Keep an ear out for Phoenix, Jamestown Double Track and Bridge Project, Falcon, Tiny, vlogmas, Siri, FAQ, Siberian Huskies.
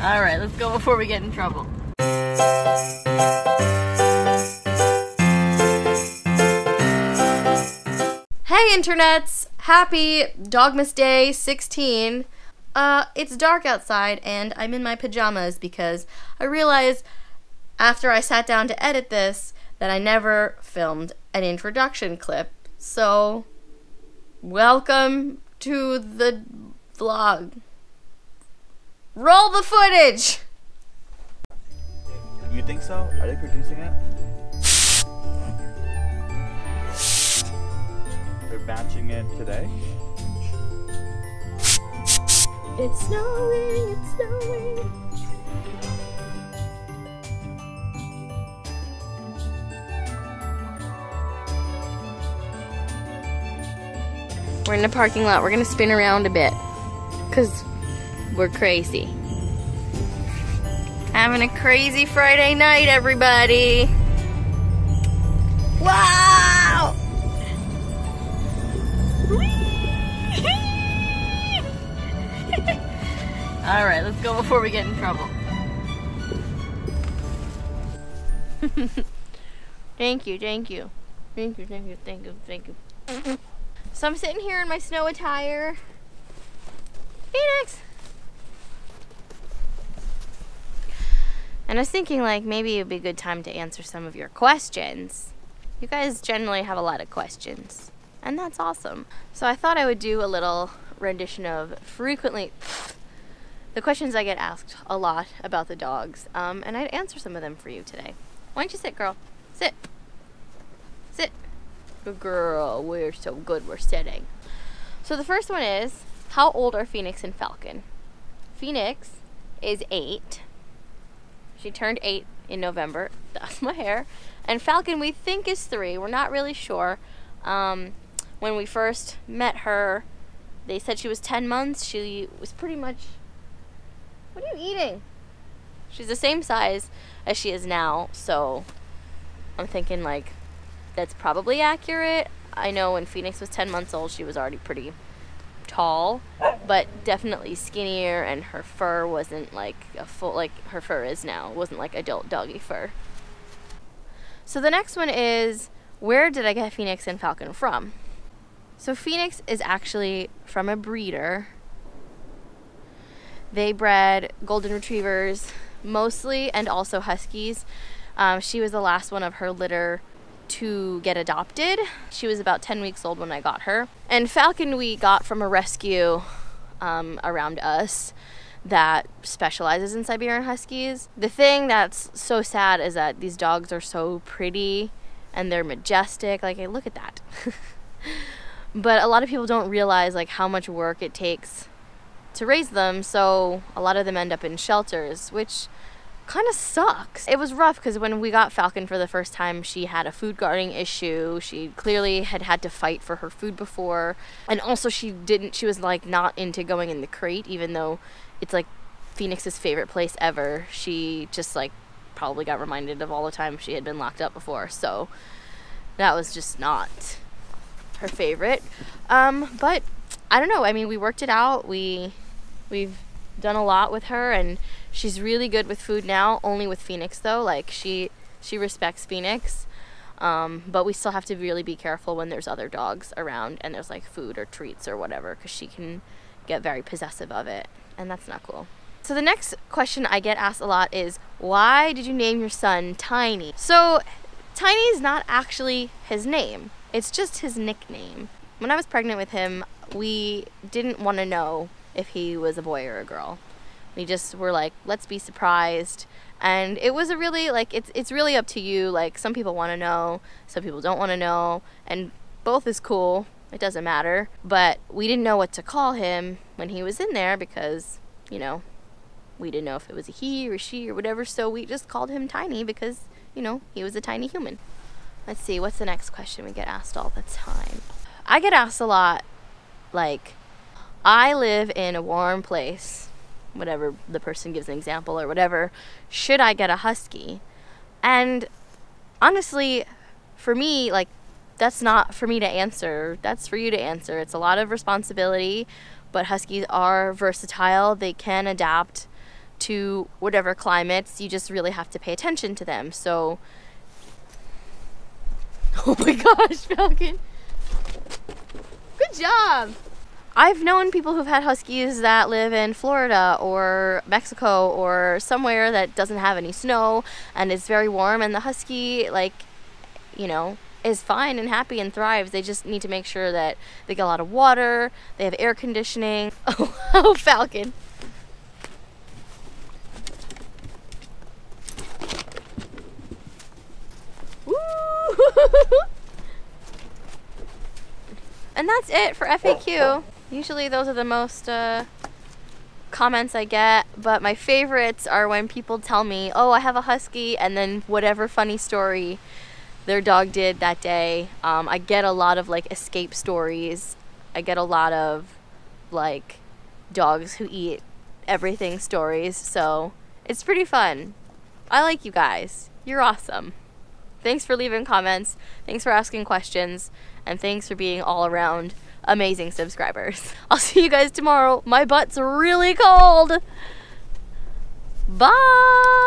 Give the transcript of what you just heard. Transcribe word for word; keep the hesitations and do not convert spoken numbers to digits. All right, let's go before we get in trouble. Hey, internets! Happy Dogmas Day sixteen. Uh, it's dark outside and I'm in my pajamas because I realized after I sat down to edit this that I never filmed an introduction clip. So, welcome to the vlog. Roll the footage! You think so? Are they producing it? They're batching it today? It's snowing, it's snowing. We're in the parking lot. We're gonna spin around a bit. Cause we're crazy. Having a crazy Friday night, everybody. Wow! All right, let's go before we get in trouble. Thank you, thank you. Thank you, thank you, thank you, thank you. So I'm sitting here in my snow attire. Phoenix! And I was thinking, like, maybe it would be a good time to answer some of your questions. You guys generally have a lot of questions, and that's awesome. So I thought I would do a little rendition of frequently... the questions I get asked a lot about the dogs, um, and I'd answer some of them for you today. Why don't you sit, girl? Sit. Sit. Good girl. We're so good. We're sitting. So the first one is, how old are Phoenix and Falcon? Phoenix is eight. She turned eight in November. That's my hair. And Falcon, we think, is three. We're not really sure. Um, when we first met her, they said she was ten months. She was pretty much... What are you eating? She's the same size as she is now, so I'm thinking, like, that's probably accurate. I know when Phoenix was ten months old, she was already pretty tall, but definitely skinnier, and her fur wasn't like a full, like her fur is now, it wasn't like adult doggy fur. So the next one is, where did I get Phoenix and Falcon from? So Phoenix is actually from a breeder. They bred golden retrievers mostly and also huskies. Um, she was the last one of her litter to get adopted. She was about ten weeks old when I got her. And Falcon we got from a rescue um, around us that specializes in Siberian Huskies. The thing that's so sad is that these dogs are so pretty and they're majestic. Like, hey, look at that. But a lot of people don't realize, like, how much work it takes to raise them, so a lot of them end up in shelters, which kind of sucks. It was rough because when we got Falcon for the first time, she had a food guarding issue. She clearly had had to fight for her food before, and also she didn't she was like not into going in the crate, even though it's like Phoenix's favorite place ever. She just like probably got reminded of all the time she had been locked up before, so that was just not her favorite. Um, but I don't know, I mean, we worked it out. We We've done a lot with her, and she's really good with food now, only with Phoenix though. Like, she she respects Phoenix, um, but we still have to really be careful when there's other dogs around and there's like food or treats or whatever, because she can get very possessive of it, and that's not cool. So the next question I get asked a lot is, why did you name your son Tiny? So Tiny is not actually his name, it's just his nickname. When I was pregnant with him, we didn't want to know if he was a boy or a girl. We just were like, let's be surprised. And it was a really, like, it's it's really up to you. Like, some people want to know, some people don't want to know, and both is cool, it doesn't matter. But we didn't know what to call him when he was in there because, you know, we didn't know if it was a he or she or whatever, so we just called him Tiny because, you know, he was a tiny human. Let's see, what's the next question we get asked all the time? I get asked a lot, like, I live in a warm place, whatever the person gives an example or whatever, should I get a husky? And honestly, for me, like, that's not for me to answer, that's for you to answer. It's a lot of responsibility, but huskies are versatile. They can adapt to whatever climates, you just really have to pay attention to them. So, oh my gosh, Falcon, good job. I've known people who've had huskies that live in Florida or Mexico or somewhere that doesn't have any snow and it's very warm, and the husky, like, you know, is fine and happy and thrives. They just need to make sure that they get a lot of water, they have air conditioning. Oh, Falcon. Woo! And that's it for F A Q. Usually those are the most uh, comments I get, but my favorites are when people tell me, oh, I have a husky, and then whatever funny story their dog did that day. Um, I get a lot of like escape stories. I get a lot of like dogs who eat everything stories, so it's pretty fun. I like you guys, you're awesome. Thanks for leaving comments, thanks for asking questions, and thanks for being all around amazing subscribers. I'll see you guys tomorrow. My butt's really cold. Bye!